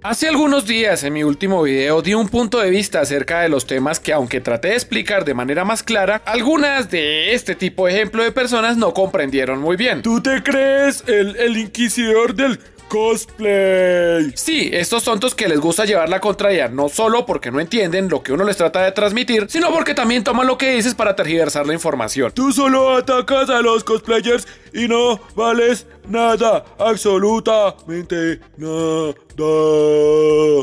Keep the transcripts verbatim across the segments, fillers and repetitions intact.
Hace algunos días en mi último video di un punto de vista acerca de los temas que, aunque traté de explicar de manera más clara, algunas de este tipo de ejemplo de personas no comprendieron muy bien. ¿Tú te crees el, el inquisidor del cosplay? Sí, estos tontos que les gusta llevar la contraria, no solo porque no entienden lo que uno les trata de transmitir, sino porque también toman lo que dices para tergiversar la información. Tú solo atacas a los cosplayers y no vales nada, absolutamente nada.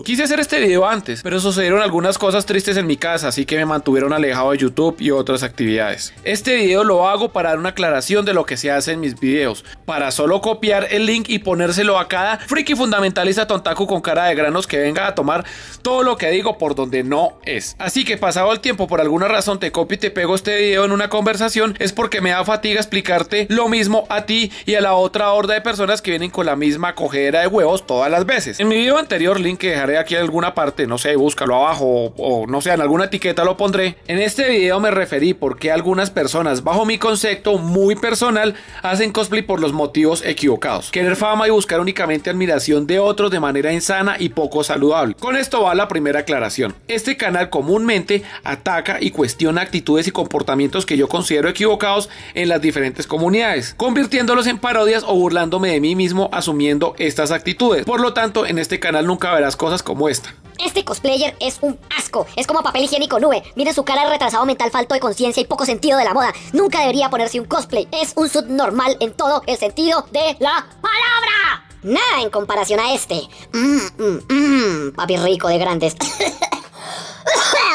Quise hacer este video antes, pero sucedieron algunas cosas tristes en mi casa, así que me mantuvieron alejado de YouTube y otras actividades. Este video lo hago para dar una aclaración de lo que se hace en mis videos, para solo copiar el link y ponérselo a cada friki fundamentalista tontaku con cara de granos que venga a tomar todo lo que digo por donde no es. Así que pasado el tiempo, por alguna razón te copio y te pego este video en una conversación, es porque me da fatiga explicarte lo mismo a ti y a la otra horda de personas que vienen con la misma cogedera de huevos todas las veces. En mi video anterior, link que dejaré aquí en alguna parte, no sé, búscalo abajo o, o no sé, en alguna etiqueta lo pondré. En este video me referí por qué algunas personas, bajo mi concepto muy personal, hacen cosplay por los motivos equivocados. Querer fama y buscar únicamente admiración de otros de manera insana y poco saludable. Con esto va la primera aclaración. Este canal comúnmente ataca y cuestiona actitudes y comportamientos que yo considero equivocados en las diferentes comunidades, convirtiéndolos en parodias o burlándome de mí mismo asumiendo estas actitudes. Por lo tanto, en En este canal nunca verás cosas como esta. Este cosplayer es un asco, es como papel higiénico nube. Miren su cara de retrasado mental, falto de conciencia y poco sentido de la moda. Nunca debería ponerse un cosplay. Es un subnormal en todo el sentido de la palabra. Nada en comparación a este. Mmm, mmm, mmm, papi rico de grandes.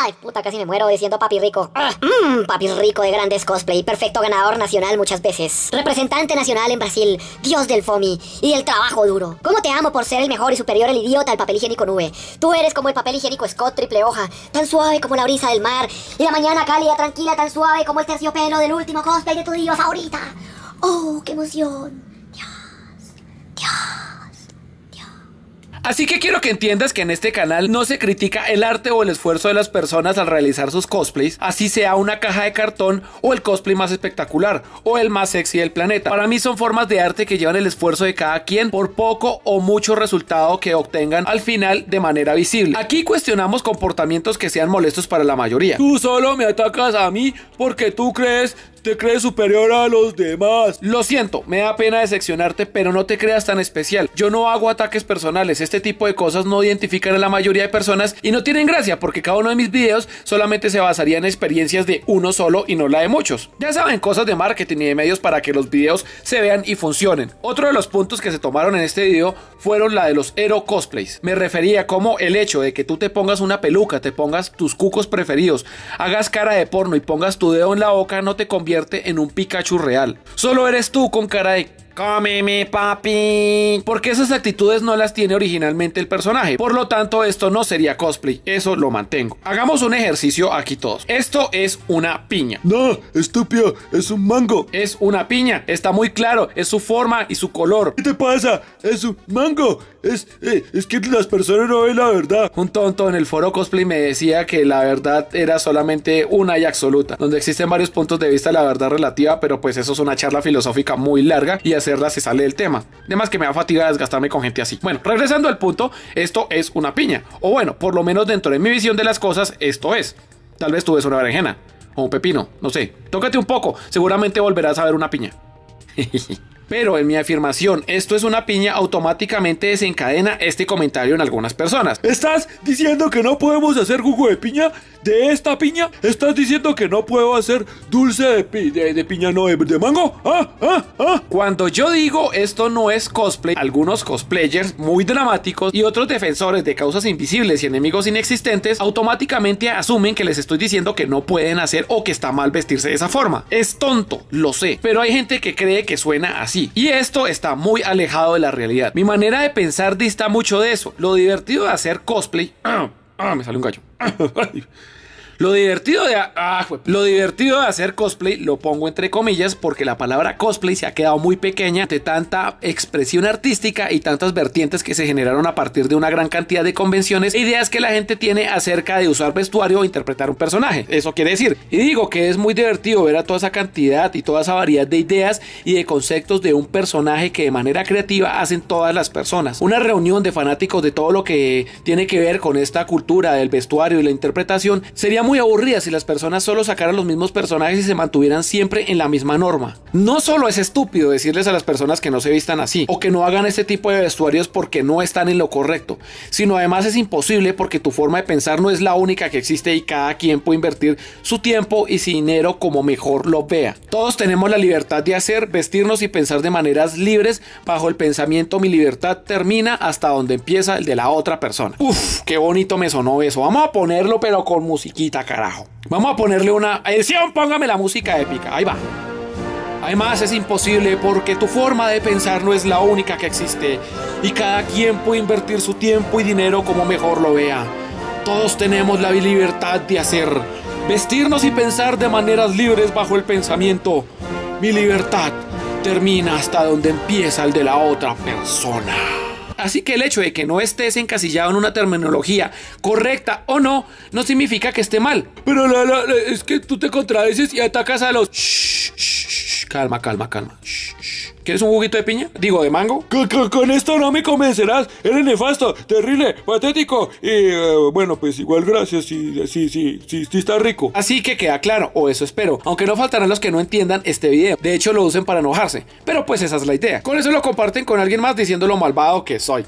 Ay, puta, casi me muero diciendo papi rico. Mmm, papi rico de grandes cosplay. Perfecto ganador nacional muchas veces. Representante nacional en Brasil. Dios del foamy y del trabajo duro. ¿Cómo te amo por ser el mejor y superior el idiota al papel higiénico nube? Tú eres como el papel higiénico Scott triple hoja, tan suave como la brisa del mar y la mañana cálida, tranquila, tan suave como el terciopelo del último cosplay de tu diva favorita. Oh, qué emoción. Dios, Dios. Así que quiero que entiendas que en este canal no se critica el arte o el esfuerzo de las personas al realizar sus cosplays, así sea una caja de cartón o el cosplay más espectacular o el más sexy del planeta. Para mí son formas de arte que llevan el esfuerzo de cada quien por poco o mucho resultado que obtengan al final de manera visible. Aquí cuestionamos comportamientos que sean molestos para la mayoría. Tú solo me atacas a mí porque tú crees... te crees superior a los demás. Lo siento, me da pena decepcionarte, pero no te creas tan especial. Yo no hago ataques personales. Este tipo de cosas no identifican a la mayoría de personas y no tienen gracia, porque cada uno de mis videos solamente se basaría en experiencias de uno solo y no la de muchos. Ya saben, cosas de marketing y de medios para que los videos se vean y funcionen. Otro de los puntos que se tomaron en este video fueron la de los hero cosplays. Me refería como el hecho de que tú te pongas una peluca, te pongas tus cucos preferidos, hagas cara de porno y pongas tu dedo en la boca, no te conviene en un Pikachu real. Solo eres tú con cara de cómeme, papi, porque esas actitudes no las tiene originalmente el personaje. Por lo tanto, esto no sería cosplay. Eso lo mantengo. Hagamos un ejercicio aquí todos. Esto es una piña. No, estúpido, es un mango. Es una piña, está muy claro. Es su forma y su color. ¿Qué te pasa? Es un mango. Es, eh, es que las personas no ven la verdad. Un tonto en el foro cosplay me decía que la verdad era solamente una y absoluta, donde existen varios puntos de vista de la verdad relativa, pero pues eso es una charla filosófica muy larga y hacerla se sale del tema. Además que me da fatiga desgastarme con gente así. Bueno, regresando al punto, esto es una piña. O bueno, por lo menos dentro de mi visión de las cosas, esto es. Tal vez tú ves una berenjena o un pepino, no sé. Tócate un poco, seguramente volverás a ver una piña. Pero en mi afirmación, esto es una piña, automáticamente desencadena este comentario en algunas personas. ¿Estás diciendo que no podemos hacer jugo de piña? ¿De esta piña? ¿Estás diciendo que no puedo hacer dulce de, pi de, de piña, no de, de mango? ¿Ah, ah, ah? Cuando yo digo esto no es cosplay, algunos cosplayers muy dramáticos y otros defensores de causas invisibles y enemigos inexistentes automáticamente asumen que les estoy diciendo que no pueden hacer o que está mal vestirse de esa forma. Es tonto, lo sé, pero hay gente que cree que suena así y esto está muy alejado de la realidad. Mi manera de pensar dista mucho de eso. Lo divertido de hacer cosplay... Ah, me sale un gallo. Lo divertido de, ah, lo divertido de hacer cosplay, lo pongo entre comillas, porque la palabra cosplay se ha quedado muy pequeña ante tanta expresión artística y tantas vertientes que se generaron a partir de una gran cantidad de convenciones e ideas que la gente tiene acerca de usar vestuario o interpretar un personaje. Eso quiere decir, y digo que es muy divertido ver a toda esa cantidad y toda esa variedad de ideas y de conceptos de un personaje que de manera creativa hacen todas las personas. Una reunión de fanáticos de todo lo que tiene que ver con esta cultura del vestuario y la interpretación sería muy aburrida si las personas solo sacaran los mismos personajes y se mantuvieran siempre en la misma norma. No solo es estúpido decirles a las personas que no se vistan así o que no hagan este tipo de vestuarios porque no están en lo correcto, sino además es imposible porque tu forma de pensar no es la única que existe y cada quien puede invertir su tiempo y su dinero como mejor lo vea. Todos tenemos la libertad de hacer, vestirnos y pensar de maneras libres bajo el pensamiento: mi libertad termina hasta donde empieza el de la otra persona. Uf, qué bonito me sonó eso. Vamos a ponerlo pero con musiquita, carajo. Vamos a ponerle una edición, póngame la música épica, ahí va. Además es imposible porque tu forma de pensar no es la única que existe y cada quien puede invertir su tiempo y dinero como mejor lo vea. Todos tenemos la libertad de hacer, vestirnos y pensar de maneras libres bajo el pensamiento: mi libertad termina hasta donde empieza el de la otra persona. Así que el hecho de que no estés encasillado en una terminología correcta o no, no significa que esté mal. Pero la, la, la, es que tú te contradices y atacas a los... Shh, shh, shh. Calma, calma, calma. Shh, shh. ¿Quieres un juguito de piña? Digo, de mango. Con, con, con esto no me convencerás. Eres nefasto, terrible, patético. Y eh, bueno, pues igual gracias. Sí, sí, sí, sí, sí está rico. Así que queda claro, o eso espero. Aunque no faltarán los que no entiendan este video. De hecho, lo usen para enojarse. Pero pues esa es la idea. Con eso lo comparten con alguien más diciendo lo malvado que soy.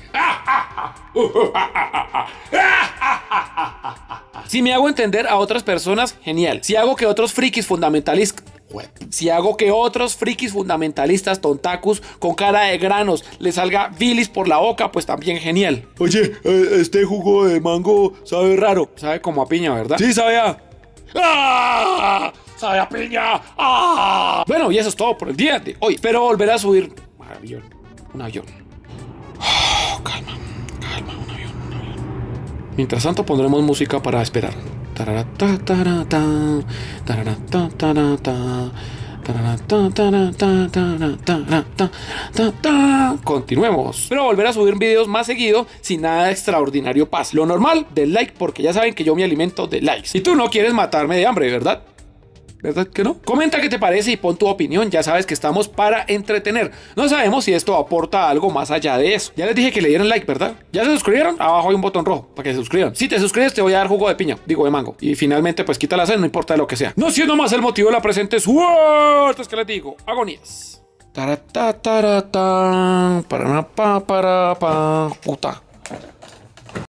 Si me hago entender a otras personas, genial. Si hago que otros frikis fundamentalistas... Si hago que otros frikis fundamentalistas tontacus con cara de granos le salga bilis por la boca, pues también genial. Oye, este jugo de mango sabe raro. Sabe como a piña, ¿verdad? Sí, sabe a... ¡Ah! Sabe a piña. ¡Ah! Bueno, y eso es todo por el día de hoy. Espero volver a subir un avión. Un avión. Oh, calma, calma, un avión, un avión. Mientras tanto pondremos música para esperar. Tararata, tararata, tararata, tararata, tararata, tararata, tararata, tararata. Continuemos. Pero volver a subir videos más seguido si nada extraordinario pasa. Lo normal, del like, porque ya saben que yo me alimento de likes. Y tú no quieres matarme de hambre, ¿verdad? ¿Verdad que no? Comenta qué te parece y pon tu opinión. Ya sabes que estamos para entretener. No sabemos si esto aporta algo más allá de eso. Ya les dije que le dieran like, ¿verdad? ¿Ya se suscribieron? Abajo hay un botón rojo para que se suscriban. Si te suscribes te voy a dar jugo de piña. Digo, de mango. Y finalmente pues quita la sed, no importa lo que sea. No siendo más el motivo de la presente suerte, es que les digo, agonías. Taratataratá. Para pa para pa. Puta.